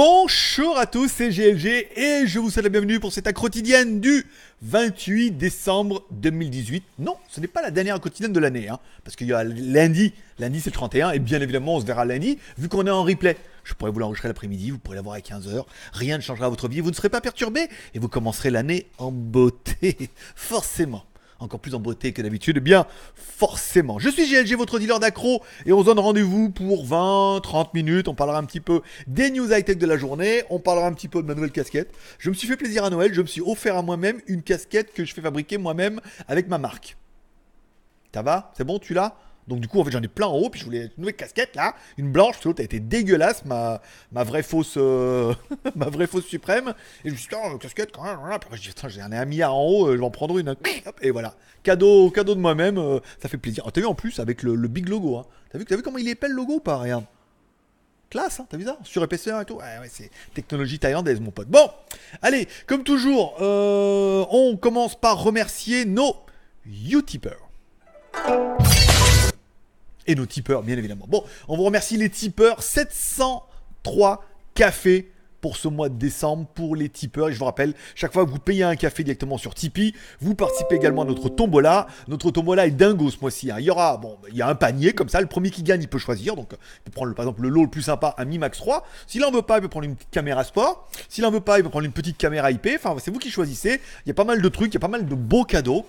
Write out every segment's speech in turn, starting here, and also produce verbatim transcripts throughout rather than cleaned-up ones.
Bonjour à tous, c'est G L G et je vous souhaite la bienvenue pour cette A quotidienne du vingt-huit décembre deux mille dix-huit. Non, ce n'est pas la dernière quotidienne de l'année, hein, parce qu'il y a lundi, lundi c'est le trente et un, et bien évidemment on se verra lundi, vu qu'on est en replay. Je pourrais vous l'enregistrer l'après-midi, vous pourrez l'avoir à quinze heures, rien ne changera à votre vie, vous ne serez pas perturbé et vous commencerez l'année en beauté, forcément. Encore plus en beauté que d'habitude, eh bien forcément. Je suis G L G, votre dealer d'accro, et on se donne rendez-vous pour vingt à trente minutes. On parlera un petit peu des news high-tech de la journée, on parlera un petit peu de ma nouvelle casquette. Je me suis fait plaisir à Noël, je me suis offert à moi-même une casquette que je fais fabriquer moi-même avec ma marque. Ça va? C'est bon, tu l'as? Donc du coup, en fait, j'en ai plein en haut, puis je voulais une nouvelle casquette, là, une blanche, parce que l'autre a été dégueulasse, ma, ma vraie fausse euh... ma vraie fausse suprême. Et je me suis dit, oh, casquette, quand même, après je dis, attends, j'en ai un milliard en haut, euh, je vais en prendre une. Et voilà, cadeau cadeau de moi-même, euh, ça fait plaisir. Ah, t'as vu en plus, avec le, le big logo, hein. T'as vu, t'as vu comment il épelle le logo ou pas? Regarde. Classe, hein, t'as vu ça? Sur épaisseur et tout. Ouais, ouais, c'est technologie thaïlandaise, mon pote. Bon, allez, comme toujours, euh, on commence par remercier nos Utipeurs. Et nos tipeurs, bien évidemment. Bon, on vous remercie les tipeurs. sept cent trois cafés pour ce mois de décembre pour les tipeurs. Et je vous rappelle, chaque fois que vous payez un café directement sur Tipeee, vous participez également à notre tombola. Notre tombola est dingo ce mois-ci, hein. Il y aura, bon, il y a un panier comme ça. Le premier qui gagne, il peut choisir. Donc, il peut prendre, par exemple, le lot le plus sympa, un Mi Max trois. S'il en veut pas, il peut prendre une petite caméra sport. S'il en veut pas, il peut prendre une petite caméra I P. Enfin, c'est vous qui choisissez. Il y a pas mal de trucs, il y a pas mal de beaux cadeaux.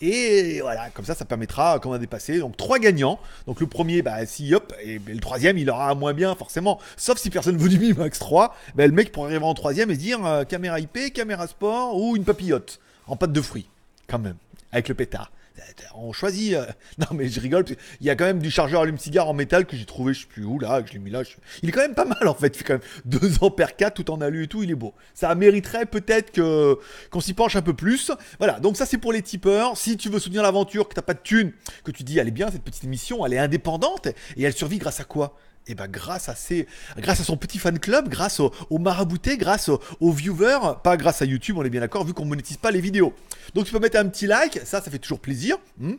Et voilà, comme ça, ça permettra, comme on a dépassé, donc trois gagnants. Donc le premier, bah si, hop, et le troisième, il aura un moins bien, forcément. Sauf si personne veut du Mi Max trois, bah le mec pourrait arriver en troisième et dire euh, caméra I P, caméra sport ou une papillote en pâte de fruits, quand même, avec le pétard. On choisit. Euh... Non, mais je rigole, parce qu'il y a quand même du chargeur allume-cigare en métal que j'ai trouvé, je sais plus où là, que je l'ai mis là. Je... Il est quand même pas mal en fait. Il fait quand même deux ampères quatre tout en alu et tout, il est beau. Ça mériterait peut-être que... qu'on s'y penche un peu plus. Voilà, donc ça c'est pour les tipeurs. Si tu veux soutenir l'aventure, que t'as pas de thunes, que tu dis elle est bien cette petite émission, elle est indépendante et elle survit grâce à quoi? Et bah, grâce à ses, grâce à son petit fan club, grâce aux au maraboutés, grâce aux au viewers, pas grâce à YouTube, on est bien d'accord, vu qu'on monétise pas les vidéos. Donc, tu peux mettre un petit like, ça, ça fait toujours plaisir. Hmm.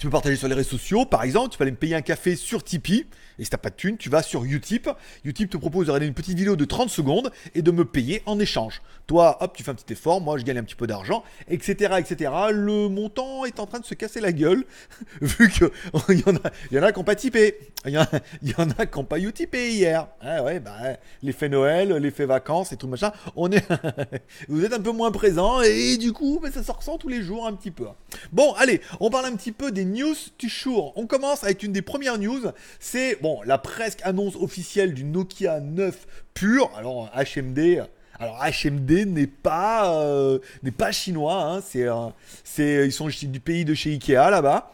Tu peux partager sur les réseaux sociaux, par exemple, tu peux aller me payer un café sur Tipeee, et si t'as pas de thune, tu vas sur Utip. Utip te propose de regarder une petite vidéo de trente secondes et de me payer en échange. Toi, hop, tu fais un petit effort, moi je gagne un petit peu d'argent, etc, et cetera. Le montant est en train de se casser la gueule, vu que il y, y en a qui n'ont pas tipé, il y, y en a qui n'ont pas Utipé hier. Ah ouais, bah, l'effet Noël, l'effet vacances et tout le machin, on est... vous êtes un peu moins présents, et du coup, bah, ça se ressent tous les jours un petit peu. Bon, allez, on parle un petit peu des news du jour. On commence avec une des premières news, c'est bon la presque annonce officielle du Nokia neuf pure. Alors H M D, alors H M D n'est pas euh, n'est pas chinois, hein, c'est euh, c'est ils sont du pays de chez Ikea là-bas,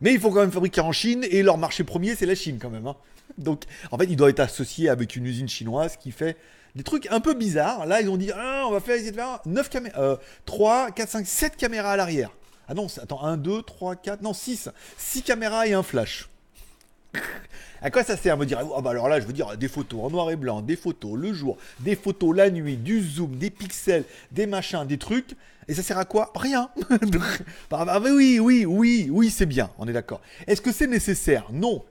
mais ils font quand même fabriquer en Chine et leur marché premier c'est la Chine quand même, hein. Donc en fait ils doivent être associés avec une usine chinoise qui fait des trucs un peu bizarres. Là ils ont dit ah, on va faire neuf caméras, euh, trois, quatre, cinq, sept caméras à l'arrière. Ah non, attends, un, deux, trois, quatre, non, six. six caméras et un flash. À quoi ça sert, me dire? Ah bah alors là, je veux dire, des photos en noir et blanc, des photos le jour, des photos la nuit, du zoom, des pixels, des machins, des trucs. Et ça sert à quoi? Rien. Ah bah oui, oui, oui, oui, c'est bien, on est d'accord. Est-ce que c'est nécessaire? Non.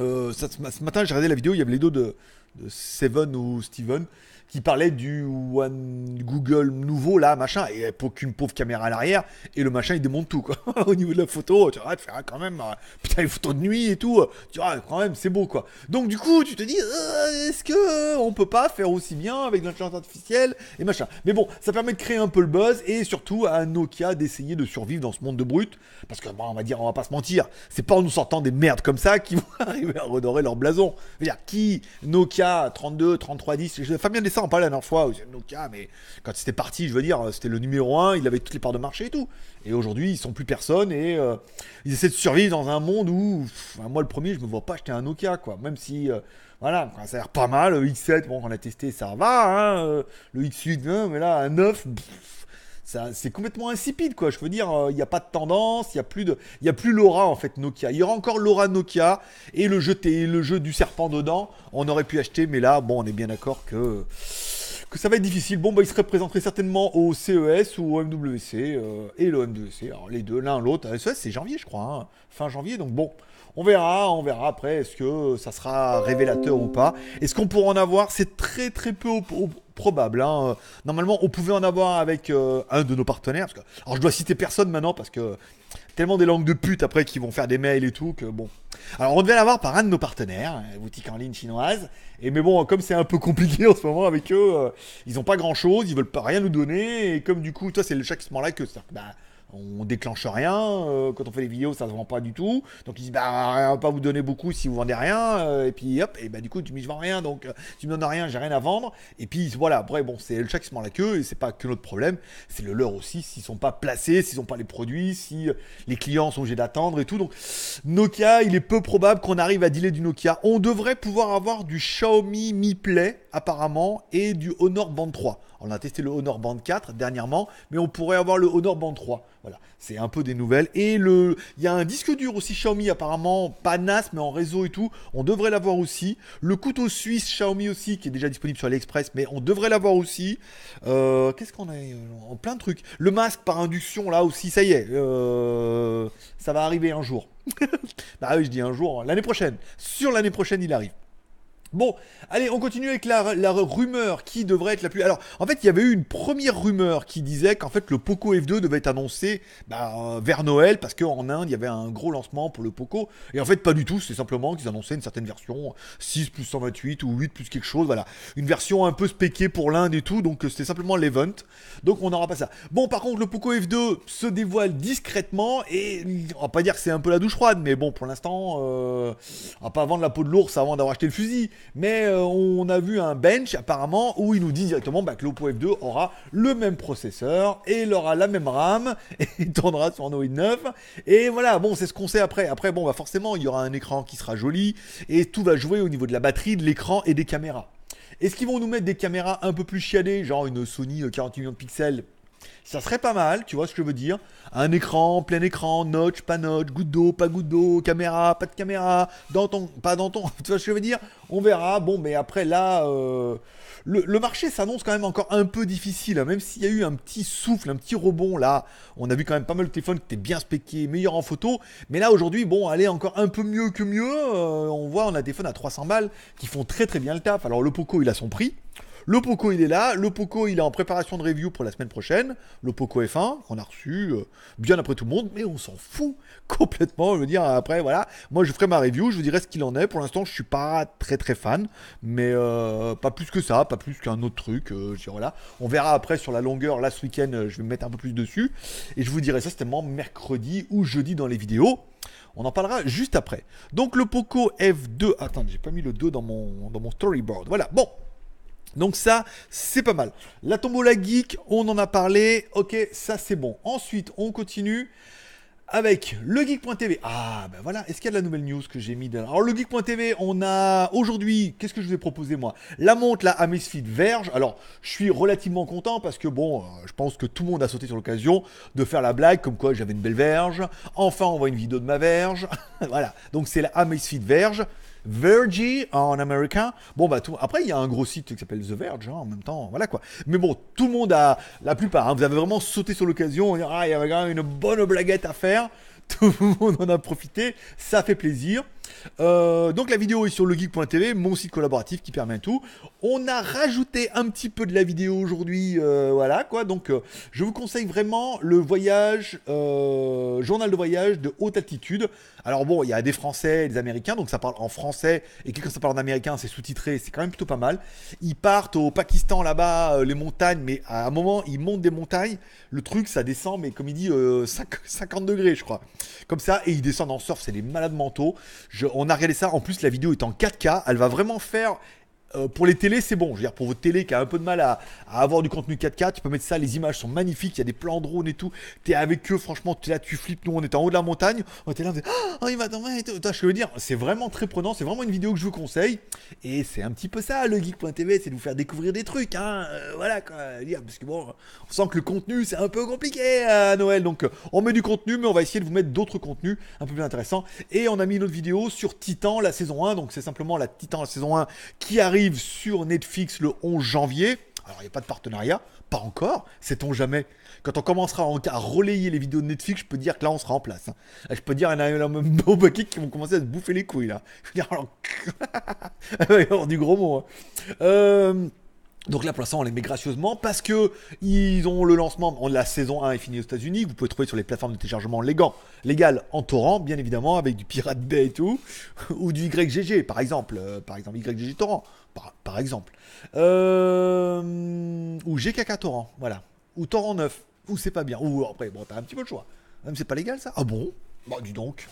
Euh, ça, ce matin, j'ai regardé la vidéo, il y avait les dos de, de Seven ou Steven qui parlait du One Google nouveau, là, machin, et pour qu'une pauvre caméra à l'arrière, et le machin, il démonte tout, quoi. Au niveau de la photo, tu vois, tu feras quand même, euh, putain, les photos de nuit et tout, euh, tu vois, quand même, c'est beau, quoi. Donc, du coup, tu te dis, euh, est-ce que euh, on peut pas faire aussi bien avec de l'intelligence artificielle et machin. Mais bon, ça permet de créer un peu le buzz, et surtout à Nokia d'essayer de survivre dans ce monde de brut, parce que, bon, on va dire, on va pas se mentir, c'est pas en nous sortant des merdes comme ça qu'ils vont arriver à redorer leur blason. C'est-à-dire, qui, Nokia, trente-deux, trente-trois, dix, je sais bien des on parlait la dernière fois, Nokia, mais quand c'était parti, je veux dire, c'était le numéro un, il avait toutes les parts de marché et tout. Et aujourd'hui, ils sont plus personne et euh, ils essaient de survivre dans un monde où, pff, moi le premier, je me vois pas acheter un Nokia, quoi. Même si, euh, voilà, ça a l'air pas mal, le X sept, bon, on a testé, ça va, hein, euh, le X huit, hein, mais là, un neuf, pff, ça, c'est complètement insipide, quoi. Je veux dire, il euh, n'y a pas de tendance, il n'y a plus de, il n'y a plus l'aura, en fait, Nokia. Il y aura encore l'aura Nokia et le jeu, t- le jeu du serpent dedans, on aurait pu acheter, mais là, bon, on est bien d'accord que, que ça va être difficile. Bon, bah, il se représenterait certainement au C E S ou au M W C euh, et le M W C. Alors, les deux, l'un, l'autre. Le C E S, c'est janvier, je crois, hein, fin janvier, donc bon. on verra, on verra après, est-ce que ça sera révélateur ou pas. Est-ce qu'on pourra en avoir? C'est très très peu op- op- probable. Hein. Normalement, on pouvait en avoir avec euh, un de nos partenaires. Parce que... Alors, je dois citer personne maintenant parce que tellement des langues de pute après qui vont faire des mails et tout que bon. Alors, on devait l'avoir par un de nos partenaires, boutique en ligne chinoise. Et mais bon, comme c'est un peu compliqué en ce moment avec eux, euh, ils n'ont pas grand-chose, ils veulent pas rien nous donner. Et comme du coup, toi, c'est le chat qui se mord la queue. C'est-à-dire que, bah, on déclenche rien, euh, quand on fait des vidéos ça se vend pas du tout, donc ils disent bah on va pas vous donner beaucoup si vous vendez rien, euh, et puis hop, et bah du coup tu me dis je vends rien, donc euh, tu me donnes rien, j'ai rien à vendre, et puis voilà, après bon c'est le chat qui se mord la queue, et c'est pas que notre problème, c'est le leur aussi, s'ils sont pas placés, s'ils ont pas les produits, si euh, les clients sont obligés d'attendre et tout, donc Nokia, il est peu probable qu'on arrive à dealer du Nokia, on devrait pouvoir avoir du Xiaomi Mi Play apparemment, et du Honor Band trois. On a testé le Honor Band quatre dernièrement, mais on pourrait avoir le Honor Band trois. Voilà, c'est un peu des nouvelles. Et le, il y a un disque dur aussi Xiaomi, apparemment, pas N A S, mais en réseau et tout. On devrait l'avoir aussi. Le couteau suisse Xiaomi aussi, qui est déjà disponible sur Aliexpress, mais on devrait l'avoir aussi. Euh, qu'est-ce qu'on a en plein de trucs. Le masque par induction, là aussi, ça y est. Euh, ça va arriver un jour. Bah oui, je dis un jour, l'année prochaine. Sur l'année prochaine, il arrive. Bon, allez, on continue avec la, la rumeur qui devrait être la plus... Alors, en fait, il y avait eu une première rumeur qui disait qu'en fait, le Poco F deux devait être annoncé bah, vers Noël, parce qu'en Inde, il y avait un gros lancement pour le Poco, et en fait, pas du tout, c'est simplement qu'ils annonçaient une certaine version, six plus cent vingt-huit ou huit plus quelque chose, voilà. Une version un peu spéquée pour l'Inde et tout, donc c'était simplement l'event, donc on n'aura pas ça. Bon, par contre, le Poco F deux se dévoile discrètement, et on va pas dire que c'est un peu la douche froide, mais bon, pour l'instant, euh, on va pas vendre la peau de l'ours avant d'avoir acheté le fusil. Mais euh, on a vu un bench apparemment où il nous dit directement bah, que l'Oppo F deux aura le même processeur et il aura la même RAM et il tournera sur Android neuf. Et voilà, bon, c'est ce qu'on sait après. Après, bon, bah forcément, il y aura un écran qui sera joli et tout va jouer au niveau de la batterie, de l'écran et des caméras. Est-ce qu'ils vont nous mettre des caméras un peu plus chiadées, genre une Sony quarante millions de pixels? Ça serait pas mal, tu vois ce que je veux dire. Un écran, plein écran, notch, pas notch, goutte d'eau, pas goutte d'eau, caméra, pas de caméra, dans ton, pas dans ton, tu vois ce que je veux dire. On verra, bon mais après là, euh, le, le marché s'annonce quand même encore un peu difficile, hein, même s'il y a eu un petit souffle, un petit rebond là. On a vu quand même pas mal de téléphones qui étaient bien spéqués, meilleurs en photo. Mais là aujourd'hui, bon, allez encore un peu mieux que mieux, euh, on voit on a des téléphones à trois cents balles qui font très très bien le taf. Alors le Poco il a son prix. Le Poco, il est là. Le Poco, il est en préparation de review pour la semaine prochaine. Le Poco F un, qu'on a reçu euh, bien après tout le monde, mais on s'en fout complètement. Je veux dire, après, voilà. Moi, je ferai ma review, je vous dirai ce qu'il en est. Pour l'instant, je suis pas très, très fan, mais euh, pas plus que ça, pas plus qu'un autre truc. Euh, je dirais, voilà. On verra après sur la longueur. Là, ce week-end, je vais me mettre un peu plus dessus. Et je vous dirai ça, c'est tellement mercredi ou jeudi dans les vidéos. On en parlera juste après. Donc, le Poco F deux... Attends, j'ai pas mis le deux dans mon, dans mon storyboard. Voilà, bon. Donc ça, c'est pas mal. La tombola geek, on en a parlé. Ok, ça c'est bon. Ensuite, on continue avec legeek point t v. Ah, ben voilà. Est-ce qu'il y a de la nouvelle news que j'ai mis de... Alors, legeek point t v, on a aujourd'hui... Qu'est-ce que je vous ai proposé, moi? La montre, la Amazfit Verge. Alors, je suis relativement content parce que, bon, je pense que tout le monde a sauté sur l'occasion de faire la blague comme quoi j'avais une belle verge. Enfin, on voit une vidéo de ma verge. Voilà. Donc, c'est la Amazfit Verge. Verge en américain. Bon bah tout. Après il y a un gros site qui s'appelle The Verge hein, en même temps, voilà quoi. Mais bon, tout le monde a, la plupart, hein, vous avez vraiment sauté sur l'occasion. Ah, il y avait quand même une bonne blaguette à faire. Tout le monde en a profité. Ça fait plaisir. Euh, donc la vidéo est sur legeek point t v, mon site collaboratif qui permet tout. On a rajouté un petit peu de la vidéo aujourd'hui, euh, voilà quoi. Donc euh, je vous conseille vraiment le voyage, euh, journal de voyage de haute altitude. Alors bon, il y a des Français et des Américains, donc ça parle en français. Et quand ça parle en américain, c'est sous-titré, c'est quand même plutôt pas mal. Ils partent au Pakistan là-bas, euh, les montagnes, mais à un moment ils montent des montagnes. Le truc ça descend, mais comme il dit, euh, cinquante degrés je crois. Comme ça, et ils descendent en surf, c'est des malades mentaux. Je Je, on a regardé ça, en plus la vidéo est en quatre K, elle va vraiment faire, euh, pour les télés c'est bon, je veux dire pour votre télé qui a un peu de mal à, à avoir du contenu quatre K, tu peux mettre ça, les images sont magnifiques, il y a des plans drone et tout, t'es avec eux, franchement t'es là, tu flippes, nous on était en haut de la montagne, on était là, on était, oh il va tomber et tout, je veux dire, c'est vraiment très prenant, c'est vraiment une vidéo que je vous conseille, et c'est un petit peu ça le geek point t v, c'est de vous faire découvrir des trucs, hein, euh, voilà quoi, parce que bon, on sent que le contenu c'est un peu compliqué à Noël, donc on met du contenu, mais on va essayer de vous mettre d'autres contenus un peu plus intéressants, et on a mis une autre vidéo sur Titan, la saison un, donc c'est simplement la Titan, la saison un, qui arrive sur Netflix le onze janvier. Alors, il n'y a pas de partenariat, pas encore, sait-on jamais. Quand on commencera à relayer les vidéos de Netflix, je peux dire que là, on sera en place. Hein. Je peux dire, il y en a même beau bucket qui vont commencer à se bouffer les couilles, là. Je veux dire, alors... du gros mot. Hein. Euh... Donc là, pour l'instant, on les met gracieusement parce que ils ont le lancement. La saison un est finie aux États-Unis. Vous pouvez trouver sur les plateformes de téléchargement légales en torrent, bien évidemment, avec du Pirate Bay et tout, ou du Y G G, par exemple. Euh, par exemple, Y G G Torrent, par, par exemple. Euh, ou G K K Torrent, voilà. Ou Torrent neuf, ou c'est pas bien. Ou après, bon, t'as un petit peu le choix. Même c'est pas légal, ça. Ah bon ? Bah, dis donc.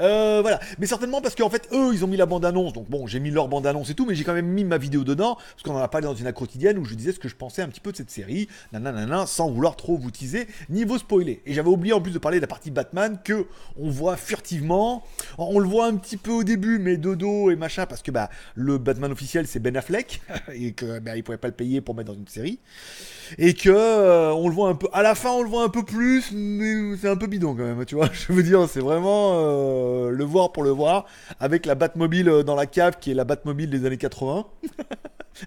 euh, voilà, mais certainement parce qu'en fait eux ils ont mis la bande annonce, donc bon j'ai mis leur bande annonce et tout, mais j'ai quand même mis ma vidéo dedans parce qu'on en a parlé dans une A quotidienne où je disais ce que je pensais un petit peu de cette série, nanana, sans vouloir trop vous teaser niveau spoiler. Et j'avais oublié en plus de parler de la partie Batman que on voit furtivement, on le voit un petit peu au début mais de dos et machin parce que bah le Batman officiel c'est Ben Affleck et que bah ils pouvaient pas le payer pour mettre dans une série et que euh, on le voit un peu à la fin, on le voit un peu plus mais c'est un peu bidon quand même, tu vois, je veux dire c'est vraiment Euh, le voir pour le voir avec la Batmobile dans la cave qui est la Batmobile des années quatre-vingts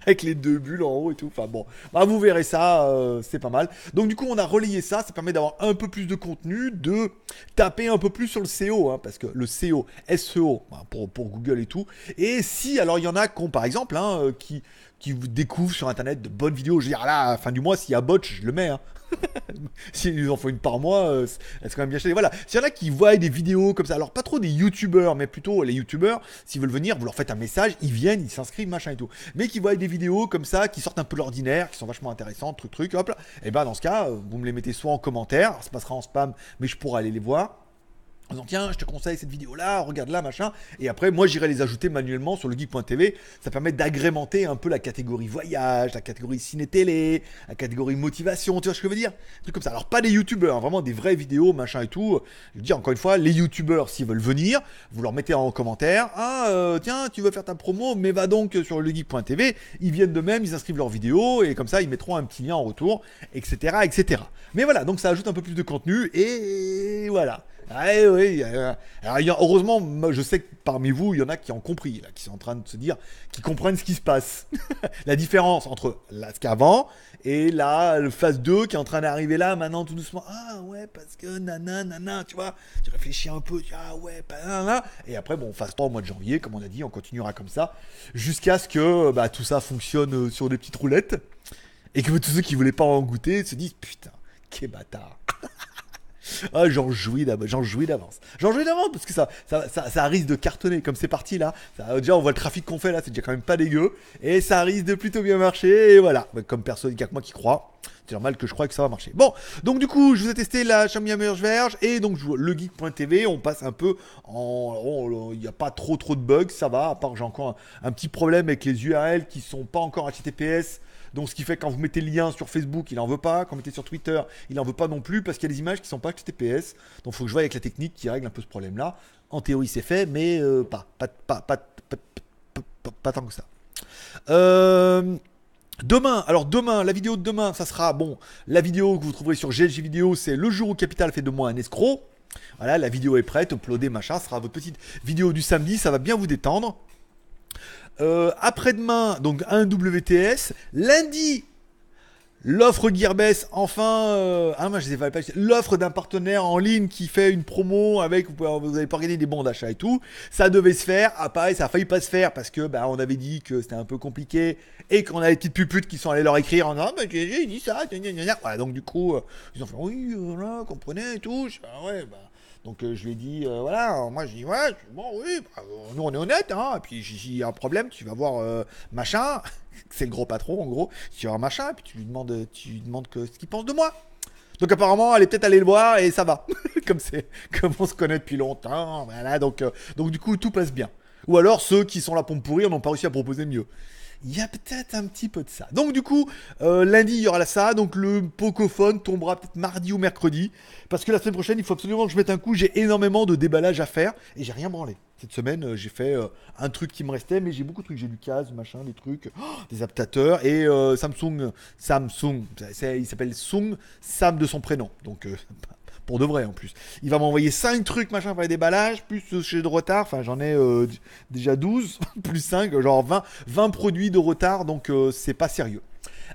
avec les deux bulles en haut et tout, enfin bon bah vous verrez ça, euh, c'est pas mal. Donc du coup on a relayé ça, ça permet d'avoir un peu plus de contenu, de taper un peu plus sur le S E O, hein, parce que le S E O S E O bah, pour, pour Google et tout. Et si alors il y en a qu'on par exemple hein, qui, qui vous découvrent sur internet de bonnes vidéos, je veux dire là à la fin du mois s'il y a botch je le mets hein. S'ils en font une par mois, euh, c'est quand même bien acheté. Voilà, s'il y en a qui voient des vidéos comme ça, alors pas trop des youtubeurs, mais plutôt les youtubeurs, s'ils veulent venir, vous leur faites un message, ils viennent, ils s'inscrivent, machin et tout. Mais qui voient des vidéos comme ça, qui sortent un peu de l'ordinaire, qui sont vachement intéressantes, truc, truc, hop là, et ben dans ce cas, vous me les mettez soit en commentaire, ça passera en spam, mais je pourrai aller les voir. En disant, tiens, je te conseille cette vidéo-là, regarde-la, machin. Et après, moi, j'irai les ajouter manuellement sur legeek point t v. Ça permet d'agrémenter un peu la catégorie voyage, la catégorie ciné-télé, la catégorie motivation, tu vois ce que je veux dire ? Un truc comme ça. Alors, pas des youtubeurs, hein, vraiment des vraies vidéos, machin et tout. Je dis encore une fois, les youtubeurs, s'ils veulent venir, vous leur mettez en commentaire. Ah, euh, tiens, tu veux faire ta promo, mais va donc sur legeek point t v. Ils viennent de même, ils inscrivent leur vidéo et comme ça, ils mettront un petit lien en retour, et cetera, et cetera. Mais voilà, donc ça ajoute un peu plus de contenu et voilà. Ah oui, alors, heureusement, je sais que parmi vous, il y en a qui ont compris, là, qui sont en train de se dire, qui comprennent ce qui se passe. La différence entre là, ce qu'avant et là, le phase deux qui est en train d'arriver là, maintenant, tout doucement. Ah ouais, parce que nanana, nanana, tu vois, tu réfléchis un peu, tu vois, ah ouais, nanana. Et après, bon, phase trois au mois de janvier, comme on a dit, on continuera comme ça, jusqu'à ce que bah, tout ça fonctionne sur des petites roulettes et que tous ceux qui voulaient pas en goûter se disent, putain, quel bâtard. Ah, j'en jouis d'avance, j'en jouis d'avance, j'en jouis d'avance parce que ça, ça, ça, ça risque de cartonner comme c'est parti là. Ça, déjà on voit le trafic qu'on fait là, c'est déjà quand même pas dégueu et ça risque de plutôt bien marcher et voilà. Comme personne, il n'y a que moi qui crois. C'est normal que je crois que ça va marcher. Bon, donc du coup, je vous ai testé la Xiaomi Mi Max Verge et donc legeek point t v, on passe un peu en... Il n'y a pas trop trop de bugs, ça va, à part que j'ai encore un, un petit problème avec les U R L qui ne sont pas encore H T T P S. Donc ce qui fait quand vous mettez le lien sur Facebook, il n'en veut pas. Quand vous mettez sur Twitter, il n'en veut pas non plus parce qu'il y a des images qui ne sont pas H T T P S. Donc il faut que je voie avec la technique qui règle un peu ce problème-là. En théorie, c'est fait, mais euh, pas, pas, pas, pas, pas, pas, pas, pas tant que ça. Euh... Demain, alors demain, la vidéo de demain, ça sera, bon, la vidéo que vous trouverez sur G L G Vidéo, c'est le jour où Capital fait de moi un escroc. Voilà, la vidéo est prête, uploadée, machin, ça sera votre petite vidéo du samedi, ça va bien vous détendre. Euh, après-demain, donc un W T S, lundi... L'offre Gearbest, enfin, euh, hein, moi, je sais pas, l'offre d'un partenaire en ligne qui fait une promo avec, vous n'avez pas gagné des bons d'achat et tout, ça devait se faire, ah pareil, ça a failli pas se faire parce que, bah, on avait dit que c'était un peu compliqué et qu'on a les petites puputes qui sont allées leur écrire en disant, ah, bah, j'ai dit ça, gna, gna, gna. Voilà, donc du coup, euh, ils ont fait, oui, voilà, comprenez et tout, ah, ouais, bah. Donc euh, je lui ai dit, euh, voilà, moi je dis, ouais, bon oui, bah, nous on est honnête, hein, et puis j'ai dit, un problème, tu vas voir euh, machin, c'est le gros patron en gros, tu vas voir machin, et puis tu lui demandes, tu lui demandes que, ce qu'il pense de moi. Donc apparemment, elle est peut-être allée le voir et ça va, comme, c'est, comme on se connaît depuis longtemps, voilà, donc, euh, donc du coup tout passe bien. Ou alors ceux qui sont la pompe pourrie, on n'ont pas réussi à proposer mieux. Il y a peut-être un petit peu de ça. Donc du coup, euh, lundi, il y aura ça. Donc le Pocophone tombera peut-être mardi ou mercredi. Parce que la semaine prochaine, il faut absolument que je mette un coup. J'ai énormément de déballage à faire. Et j'ai rien branlé. Cette semaine, euh, j'ai fait euh, un truc qui me restait. Mais j'ai beaucoup de trucs. J'ai du Lucas, machin, des trucs. Oh, des adaptateurs. Et euh, Samsung. Samsung. C'est, il s'appelle Sung. Sam de son prénom. Donc... Euh, pour de vrai en plus. Il va m'envoyer cinq trucs machin pour les déballages, plus ce chez de retard, enfin j'en ai euh, déjà douze, plus cinq, genre vingt, vingt produits de retard, donc euh, c'est pas sérieux.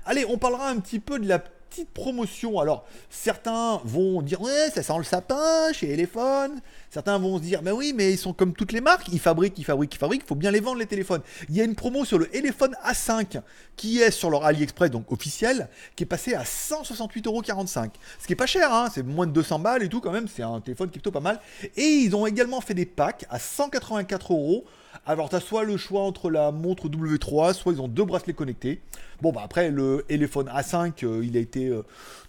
Allez, on parlera un petit peu de la petite promotion. Alors, certains vont dire « Ouais, ça sent le sapin chez Elephone ». Certains vont se dire « Ben oui, mais ils sont comme toutes les marques, ils fabriquent, ils fabriquent, ils fabriquent, il faut bien les vendre les téléphones ». Il y a une promo sur le Elephone A cinq qui est sur leur Aliexpress, donc officiel, qui est passé à cent soixante-huit euros quarante-cinq. Ce qui est pas cher, hein, c'est moins de deux cents balles et tout quand même, c'est un téléphone qui est plutôt pas mal. Et ils ont également fait des packs à cent quatre-vingt-quatre euros. Alors t'as soit le choix entre la montre W trois, soit ils ont deux bracelets connectés. Bon bah après le Elephone A cinq, euh, il a été... Euh,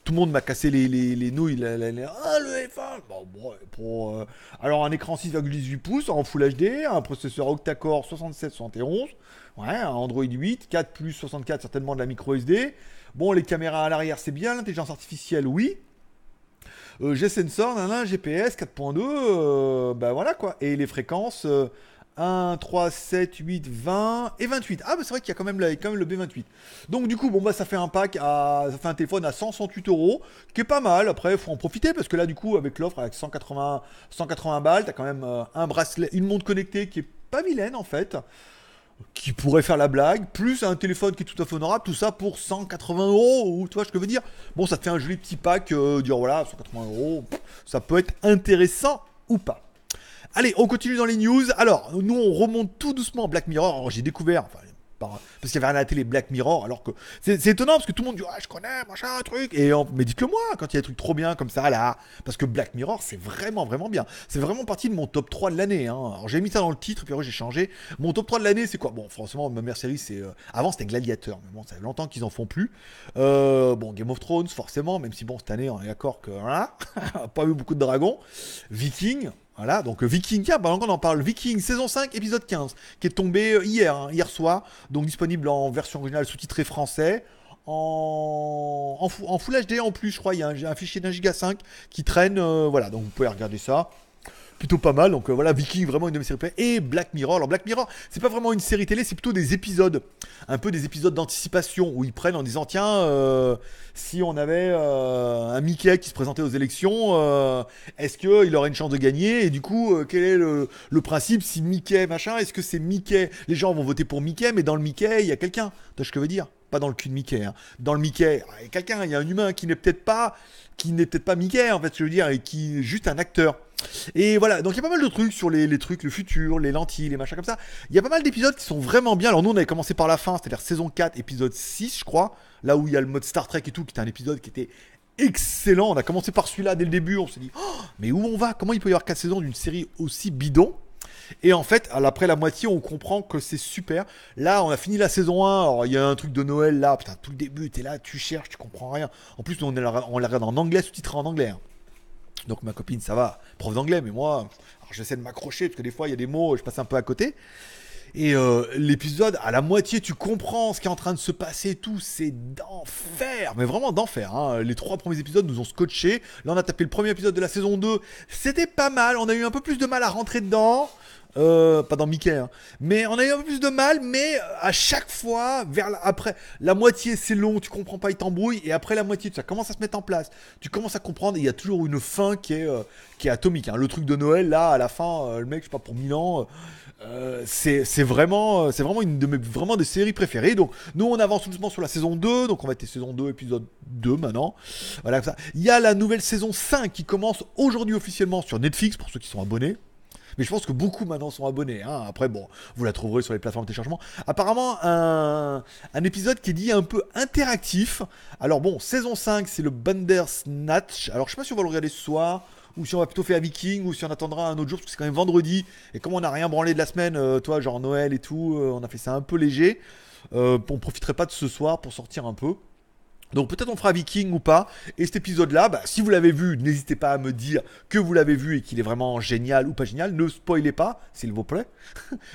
tout le monde m'a cassé les, les, les nouilles. La, la, la, ah le Elephone bon, bon, pour, euh, alors un écran six virgule dix-huit pouces en Full H D, un processeur octa-core soixante-sept soixante et onze, ouais, un Android huit, quatre plus soixante-quatre certainement de la micro S D. Bon les caméras à l'arrière c'est bien, l'intelligence artificielle oui. Euh, G-Sensor, nanana, G P S quatre point deux, euh, bah voilà quoi. Et les fréquences... Euh, un, trois, sept, huit, vingt et vingt-huit. Ah bah c'est vrai qu'il y a quand même, la, quand même le B vingt-huit. Donc du coup bon bah ça fait un pack à, ça fait un téléphone à cent soixante-huit euros, qui est pas mal. Après faut en profiter parce que là du coup avec l'offre avec cent quatre-vingts balles, t'as quand même euh, un bracelet, une montre connectée qui est pas vilaine en fait, qui pourrait faire la blague, plus un téléphone qui est tout à fait honorable, tout ça pour cent quatre-vingts euros. Ou tu vois ce que je veux dire. Bon ça te fait un joli petit pack, euh, dire voilà cent quatre-vingts euros, ça peut être intéressant ou pas. Allez, on continue dans les news. Alors, nous, on remonte tout doucement Black Mirror. Alors, j'ai découvert, enfin, par, parce qu'il y avait rien à la télé, Black Mirror, alors que c'est, c'est étonnant, parce que tout le monde dit « Ah, je connais, machin, truc !» Et on, mais dites-le moi, quand il y a des trucs trop bien comme ça, là, parce que Black Mirror, c'est vraiment, vraiment bien. C'est vraiment partie de mon top trois de l'année. Hein. Alors, j'ai mis ça dans le titre, puis après, j'ai changé. Mon top trois de l'année, c'est quoi ? Bon, franchement, ma meilleure série, c'est... Euh, avant, c'était Gladiator, mais bon, ça fait longtemps qu'ils en font plus. Euh, bon, Game of Thrones, forcément, même si, bon, cette année, on est d'accord que... Voilà, pas eu beaucoup de dragons. Vikings... Voilà, donc Vikings, tiens, pendant qu'on en parle, Vikings, saison cinq, épisode quinze, qui est tombé hier, hein, hier soir, donc disponible en version originale sous-titrée français, en, en, en Full H D en plus, je crois, il y a un, un fichier d'un giga cinq qui traîne, euh, voilà, donc vous pouvez regarder ça. Plutôt pas mal, donc euh, voilà, Viking, vraiment une demi-série télé. Et Black Mirror, alors Black Mirror, c'est pas vraiment une série télé, c'est plutôt des épisodes, un peu des épisodes d'anticipation, où ils prennent en disant, tiens, euh, si on avait euh, un Mickey qui se présentait aux élections, euh, est-ce qu'il aurait une chance de gagner ? Et du coup, euh, quel est le, le principe, si Mickey, machin, est-ce que c'est Mickey ? Les gens vont voter pour Mickey, mais dans le Mickey, il y a quelqu'un, tu vois ce que je veux dire ? Pas dans le cul de Mickey, hein. Dans le Mickey, il y a quelqu'un, il y a un humain qui n'est peut-être pas, qui n'est peut-être pas Mickey, en fait, je veux dire, et qui est juste un acteur. Et voilà, donc il y a pas mal de trucs sur les, les trucs, le futur, les lentilles, les machins comme ça. Il y a pas mal d'épisodes qui sont vraiment bien. Alors nous, on avait commencé par la fin, c'est-à-dire saison quatre, épisode six, je crois, là où il y a le mode Star Trek et tout, qui était un épisode qui était excellent. On a commencé par celui-là dès le début, on s'est dit, oh, mais où on va ? Comment il peut y avoir quatre saisons d'une série aussi bidon ? Et en fait, après la moitié, on comprend que c'est super. Là, on a fini la saison un. Alors, il y a un truc de Noël là. Putain, tout le début, t'es là, tu cherches, tu comprends rien. En plus, on la, on la regarde en anglais, sous-titré en anglais. Hein. Donc, ma copine, ça va, prof d'anglais, mais moi, alors, j'essaie de m'accrocher parce que des fois, il y a des mots, je passe un peu à côté. Et euh, l'épisode, à la moitié, tu comprends ce qui est en train de se passer et tout. C'est d'enfer, mais vraiment d'enfer. Hein. Les trois premiers épisodes nous ont scotché. Là, on a tapé le premier épisode de la saison deux. C'était pas mal. On a eu un peu plus de mal à rentrer dedans. Euh, pas dans Mickey, hein. Mais on a eu un peu plus de mal, mais à chaque fois, vers la, après, la moitié c'est long, tu comprends pas, il t'embrouille, et après la moitié, ça commence à se mettre en place, tu commences à comprendre, et il y a toujours une fin qui est, euh, qui est atomique, hein. Le truc de Noël, là, à la fin, euh, le mec, je sais pas, pour Milan, euh, c'est, c'est vraiment, c'est vraiment une de mes, vraiment des séries préférées, donc, nous, on avance doucement sur la saison deux, donc on va être saison deux, épisode deux, maintenant, voilà, comme ça. Il y a la nouvelle saison cinq qui commence aujourd'hui officiellement sur Netflix, pour ceux qui sont abonnés. Mais je pense que beaucoup maintenant sont abonnés. Hein. Après, bon, vous la trouverez sur les plateformes de téléchargement. Apparemment, un, un épisode qui est dit un peu interactif. Alors bon, saison cinq, c'est le Bandersnatch. Alors, je sais pas si on va le regarder ce soir, ou si on va plutôt faire Viking, ou si on attendra un autre jour, parce que c'est quand même vendredi. Et comme on n'a rien branlé de la semaine, euh, toi, genre Noël et tout, euh, on a fait ça un peu léger. Euh, on profiterait pas de ce soir pour sortir un peu. Donc peut-être on fera Viking ou pas. Et cet épisode-là, bah, si vous l'avez vu, n'hésitez pas à me dire que vous l'avez vu et qu'il est vraiment génial ou pas génial. Ne spoilez pas, s'il vous plaît.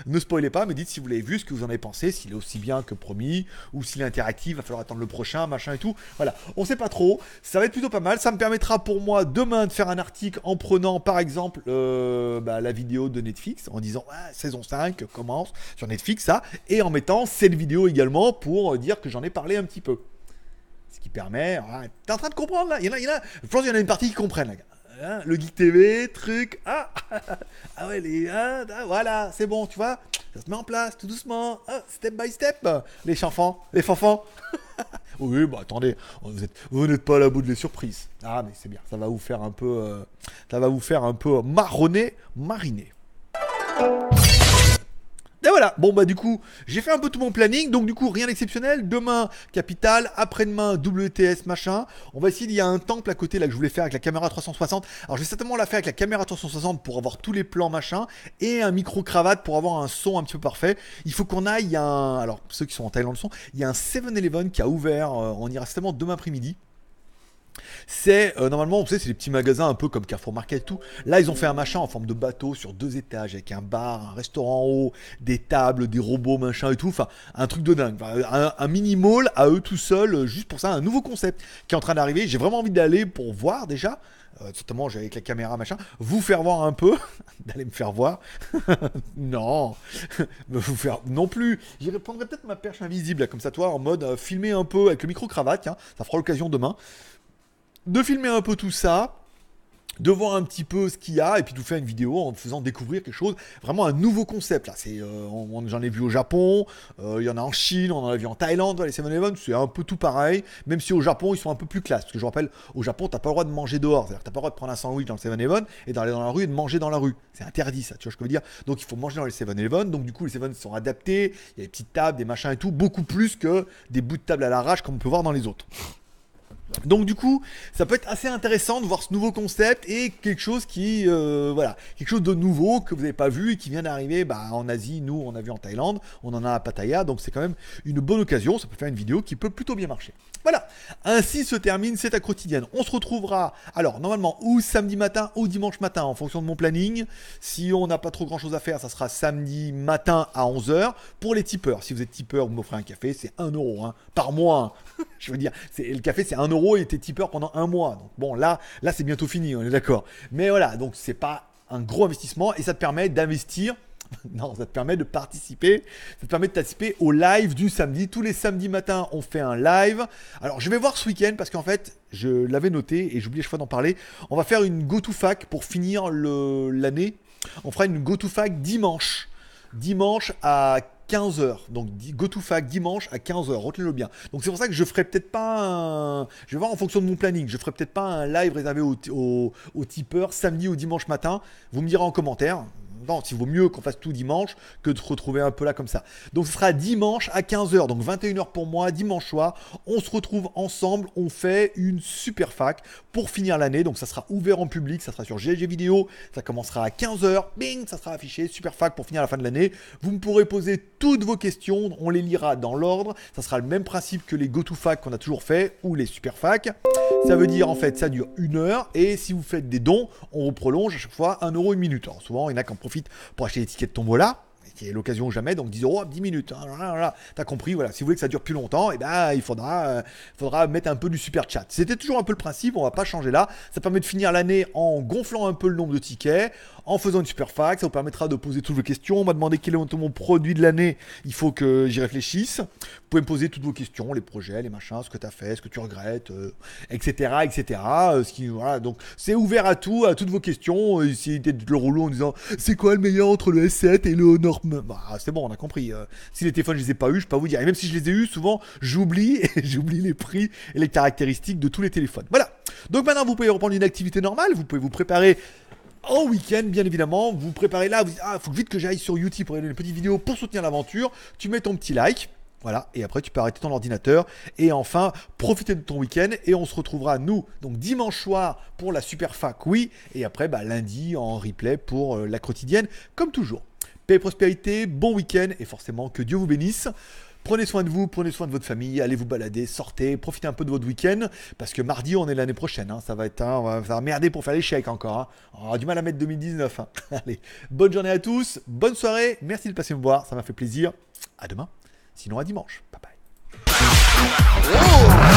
Ne spoilez pas, mais dites si vous l'avez vu, ce que vous en avez pensé, s'il est aussi bien que promis, ou s'il est interactif, il va falloir attendre le prochain, machin et tout. Voilà, on sait pas trop. Ça va être plutôt pas mal. Ça me permettra pour moi demain de faire un article en prenant par exemple euh, bah, la vidéo de Netflix, en disant ah, saison cinq commence sur Netflix, ça, et en mettant cette vidéo également pour dire que j'en ai parlé un petit peu. Ce qui permet... Ah, t'es en train de comprendre, là. Il y en a, il y en a... Je pense qu'il y en a une partie qui comprennent, là. hein, le Geek T V, truc, ah, ah ouais, les, hein, ah, voilà, c'est bon, tu vois, ça se met en place, tout doucement, ah, step by step, les chanfans, les fanfans. Oui, bah attendez, vous êtes, vous n'êtes pas à la bout de les surprises. Ah, mais c'est bien, ça va vous faire un peu, euh, ça va vous faire un peu marronner, mariner. Et voilà, bon bah du coup, j'ai fait un peu tout mon planning, donc du coup, rien d'exceptionnel, demain, Capital, après-demain, W T S, machin, on va essayer, il y a un temple à côté là que je voulais faire avec la caméra trois cent soixante, alors je vais certainement la faire avec la caméra trois cent soixante pour avoir tous les plans, machin, et un micro-cravate pour avoir un son un petit peu parfait, il faut qu'on aille, il y a un, alors ceux qui sont en Thaïlande le son, il y a un seven eleven qui a ouvert, euh, on ira certainement demain après-midi. C'est euh, normalement, vous savez, c'est des petits magasins un peu comme Carrefour Market et tout. Là, ils ont fait un machin en forme de bateau sur deux étages avec un bar, un restaurant en haut, des tables, des robots, machin et tout. Enfin, un truc de dingue. Enfin, un, un mini mall à eux tout seuls, juste pour ça, un nouveau concept qui est en train d'arriver. J'ai vraiment envie d'aller pour voir déjà. Notamment avec la caméra machin, vous faire voir un peu, d'aller me faire voir, non, me vous faire non plus, j'y prendrai peut-être ma perche invisible, là, comme ça toi en mode euh, filmer un peu avec le micro-cravate, hein, ça fera l'occasion demain, de filmer un peu tout ça, de voir un petit peu ce qu'il y a et puis de vous faire une vidéo en faisant découvrir quelque chose, vraiment un nouveau concept là. C'est, euh, on, on, j'en ai vu au Japon, euh, il y en a en Chine, on en a vu en Thaïlande, les seven eleven, c'est un peu tout pareil, même si au Japon ils sont un peu plus classe, parce que je vous rappelle, au Japon t'as pas le droit de manger dehors, c'est-à-dire t'as pas le droit de prendre un sandwich dans le seven eleven et d'aller dans la rue et de manger dans la rue, c'est interdit ça, tu vois ce que je veux dire, donc il faut manger dans les seven eleven, donc du coup les seven sont adaptés, il y a des petites tables, des machins et tout, beaucoup plus que des bouts de table à l'arrache comme on peut voir dans les autres. Donc du coup, ça peut être assez intéressant de voir ce nouveau concept et quelque chose qui, euh, voilà, quelque chose de nouveau que vous n'avez pas vu et qui vient d'arriver bah, en Asie. Nous, on a vu en Thaïlande, on en a à Pattaya, donc c'est quand même une bonne occasion. Ça peut faire une vidéo qui peut plutôt bien marcher. Voilà, ainsi se termine cette à quotidienne. On se retrouvera, alors normalement, ou samedi matin ou dimanche matin, en fonction de mon planning. Si on n'a pas trop grand chose à faire, ça sera samedi matin à onze heures pour les tipeurs. Si vous êtes tipeur, vous m'offrez un café, c'est un euro hein, par mois. Je veux dire, c'est, le café c'est un euro. Il était tipeur pendant un mois, donc bon là, là c'est bientôt fini, on est d'accord. Mais voilà, donc c'est pas un gros investissement et ça te permet d'investir. Non, ça te permet de participer, ça te permet de participer au live du samedi. Tous les samedis matins, on fait un live. Alors, je vais voir ce week-end parce qu'en fait, je l'avais noté et j'oublie chaque fois d'en parler. On va faire une go to fac pour finir le, l'année. On fera une go to fac dimanche, dimanche à quinze heures, donc go to fac dimanche à quinze heures, retenez-le bien. Donc c'est pour ça que je ferai peut-être pas un... Je vais voir en fonction de mon planning, je ferai peut-être pas un live réservé aux au, au tipeurs samedi ou dimanche matin. Vous me direz en commentaire. Non, il vaut mieux qu'on fasse tout dimanche que de se retrouver un peu là comme ça. Donc ce sera dimanche à quinze heures, donc vingt et une heures pour moi, dimanche soir. On se retrouve ensemble, on fait une super fac pour finir l'année. Donc ça sera ouvert en public, ça sera sur G L G Vidéo, ça commencera à quinze heures, bing, ça sera affiché, super fac pour finir la fin de l'année. Vous me pourrez poser toutes vos questions, on les lira dans l'ordre. Ça sera le même principe que les go-to-fac qu'on a toujours fait ou les super fac. Ça veut dire en fait, ça dure une heure et si vous faites des dons, on vous prolonge à chaque fois un euro une minute. Alors souvent, il y en a qui en profitent pour acheter des tickets de tombola, qui est l'occasion ou jamais, donc dix euros à dix minutes. Hein, t'as compris, voilà. Si vous voulez que ça dure plus longtemps, eh ben, il faudra, euh, faudra mettre un peu du super chat. C'était toujours un peu le principe, on va pas changer là. Ça permet de finir l'année en gonflant un peu le nombre de tickets, en faisant une super fac. Ça vous permettra de poser toutes vos questions. On m'a demandé quel est mon produit de l'année. Il faut que j'y réfléchisse. Vous pouvez me poser toutes vos questions, les projets, les machins, ce que tu as fait, ce que tu regrettes, euh, et cetera, et cetera. Euh, ce qui, voilà. Donc, c'est ouvert à tout, à toutes vos questions. Essayez de le rouleau en disant c'est quoi le meilleur entre le S sept et le Honor. Bah, c'est bon, on a compris. Euh, si les téléphones je les ai pas eu, je peux pas vous dire. Et même si je les ai eu, souvent j'oublie et j'oublie les prix et les caractéristiques de tous les téléphones. Voilà. Donc maintenant vous pouvez reprendre une activité normale. Vous pouvez vous préparer en week-end, bien évidemment. Vous préparez là. Vous dites, ah, faut vite que j'aille sur Utip pour regarder une petite vidéo pour soutenir l'aventure. Tu mets ton petit like. Voilà, et après tu peux arrêter ton ordinateur et enfin profiter de ton week-end et on se retrouvera nous donc dimanche soir pour la super fac, oui, et après bah, lundi en replay pour euh, la quotidienne comme toujours. Paix et prospérité, bon week-end et forcément que Dieu vous bénisse. Prenez soin de vous, prenez soin de votre famille, allez vous balader, sortez, profitez un peu de votre week-end parce que mardi on est l'année prochaine, hein, ça va être, hein, on va, ça va merder pour faire les chèques encore, hein. On aura du mal à mettre deux mille dix-neuf. Hein. Allez, bonne journée à tous, bonne soirée, merci de passer me voir, ça m'a fait plaisir. À demain, sinon à dimanche. Bye bye.